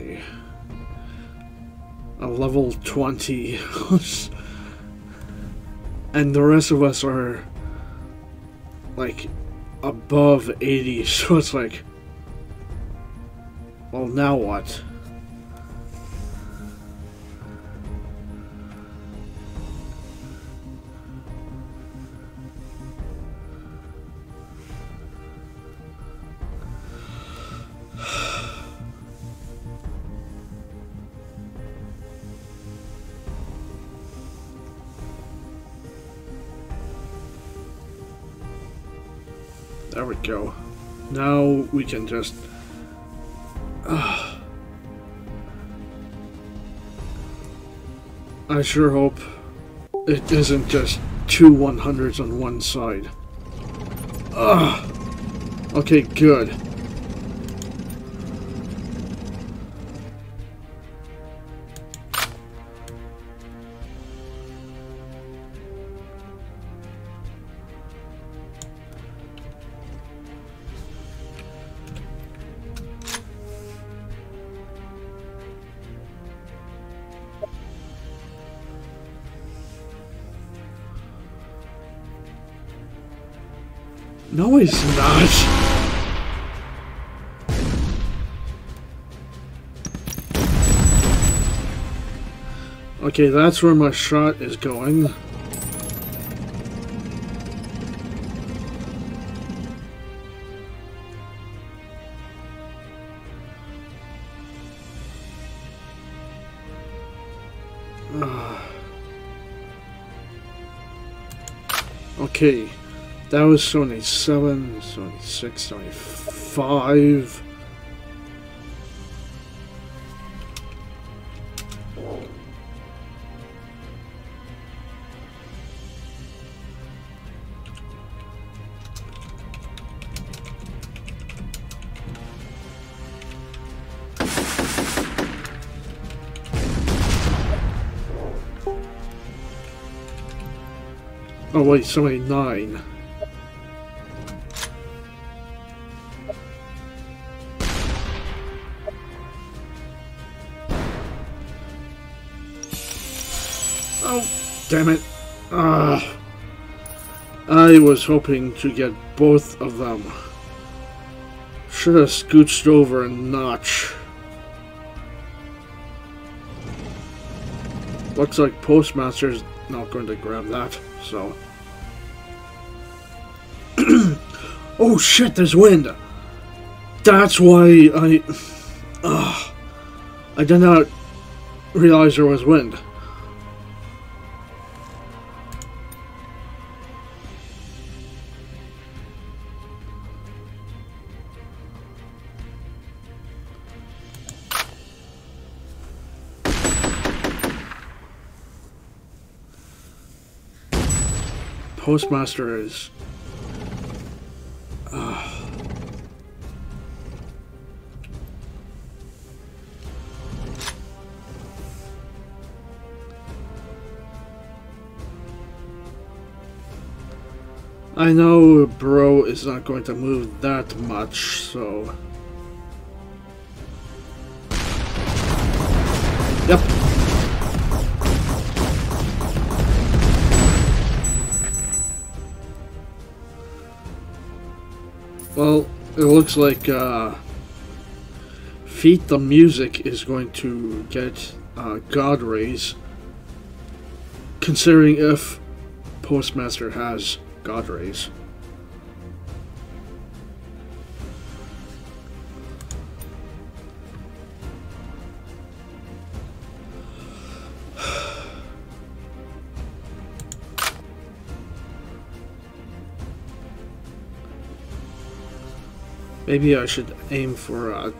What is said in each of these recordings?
Really? A level 20. And the rest of us are like above 80, so it's like, well, now what? There we go. Now we can just... I sure hope it isn't just two 100s on one side. Okay, good. No, it's not. Okay, that's where my shot is going. Okay. That was 77, 76, 75. Oh wait, 79. Damn it. I was hoping to get both of them. Should have scooched over a notch. Looks like Postmaster's not going to grab that, so... Oh shit, there's wind! That's why I... I did not realize there was wind. Postmaster is... I know bro is not going to move that much, so... Yep. Well, it looks like Beat the Music is going to get God Rays, considering if Postmaster has God Rays. Maybe I should aim for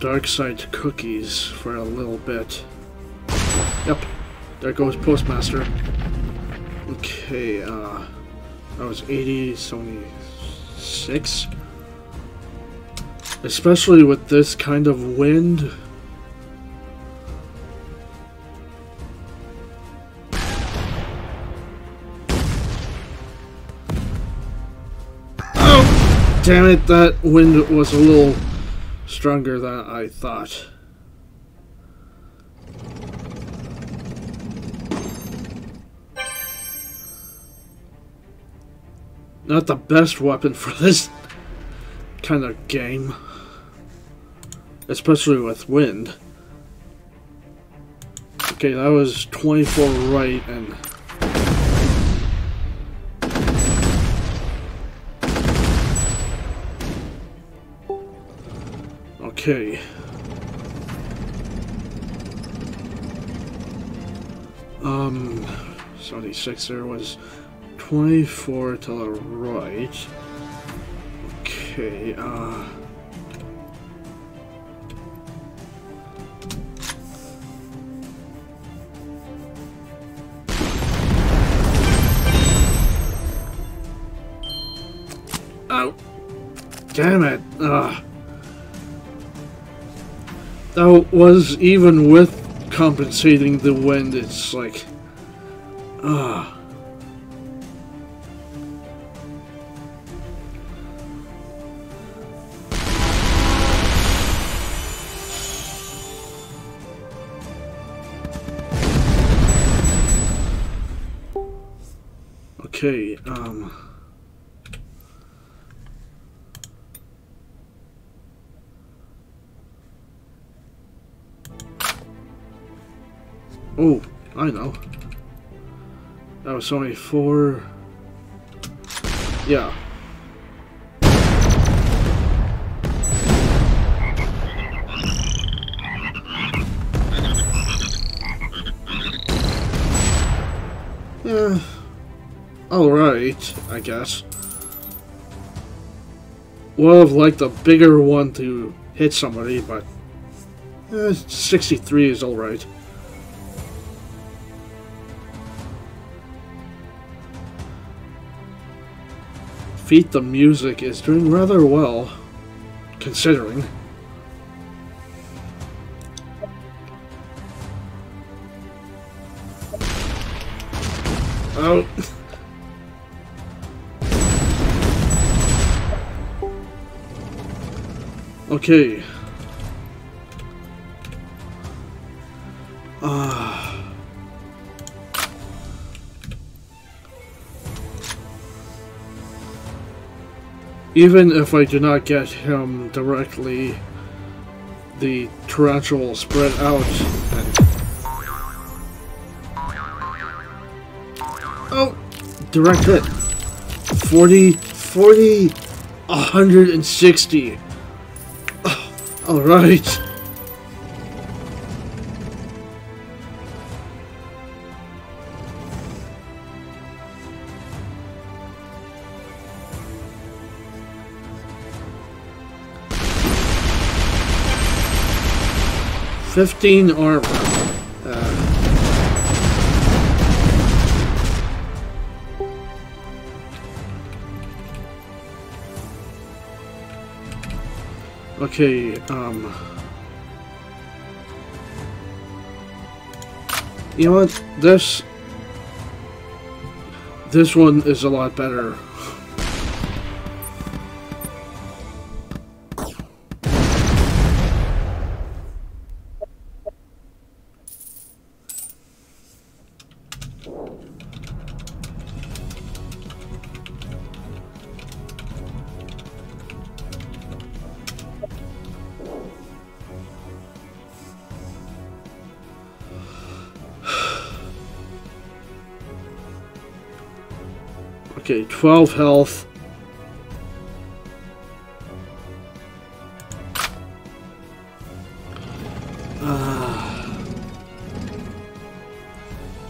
dark side cookies for a little bit. Yep, there goes Postmaster. Okay, that was 80, 76. Especially with this kind of wind. Damn it, that wind was a little stronger than I thought. Not the best weapon for this kind of game, especially with wind. Okay, that was 24 right, and okay. Seventy-six there was 24 to the right. Okay, Ow! Damn it! That was even with compensating the wind, it's like... Okay, oh, I know. That was only 4. Yeah. Yeah. Alright, I guess. Would have liked a bigger one to hit somebody, but 63 is alright. Beat the Music is doing rather well, considering. Oh. Okay. Even if I do not get him directly, the tarantula will spread out and... Oh! Direct hit! 40, 160! Oh, alright! $15 armor. Okay, you know what? This one is a lot better. Okay, 12 health.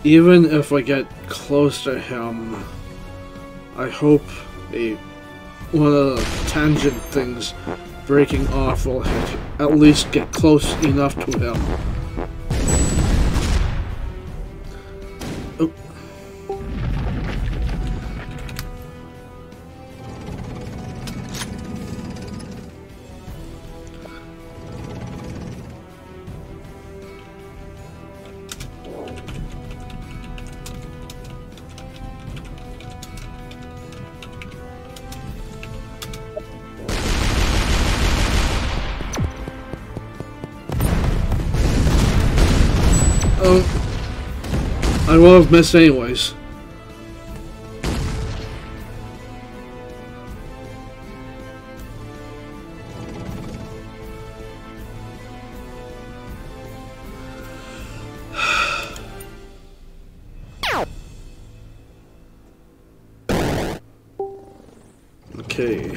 Even if I get close to him, I hope one of the tangent things breaking off will at least get close enough to him. I will have missed anyways. Okay.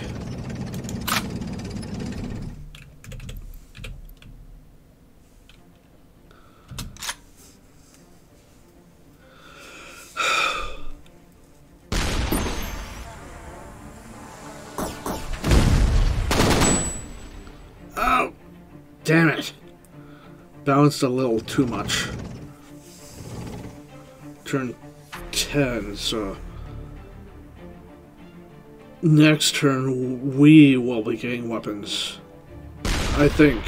Damn it! Balanced a little too much. Turn 10, so... next turn, we will be getting weapons. I think.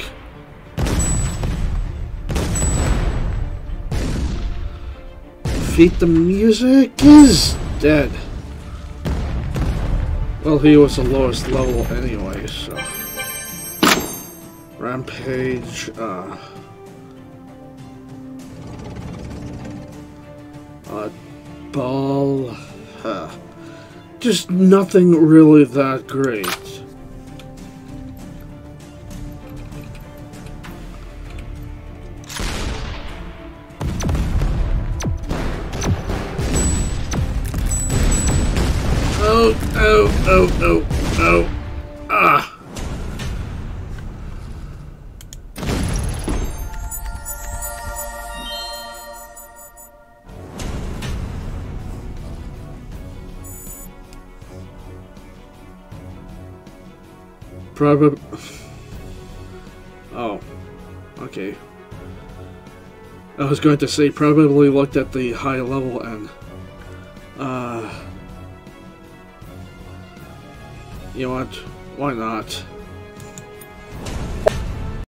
Beat the Music is dead. Well, he was the lowest level anyway, so... Rampage, ball, just nothing really that great. Probably. Oh, okay. I was going to say probably looked at the high level and, you know what? Why not?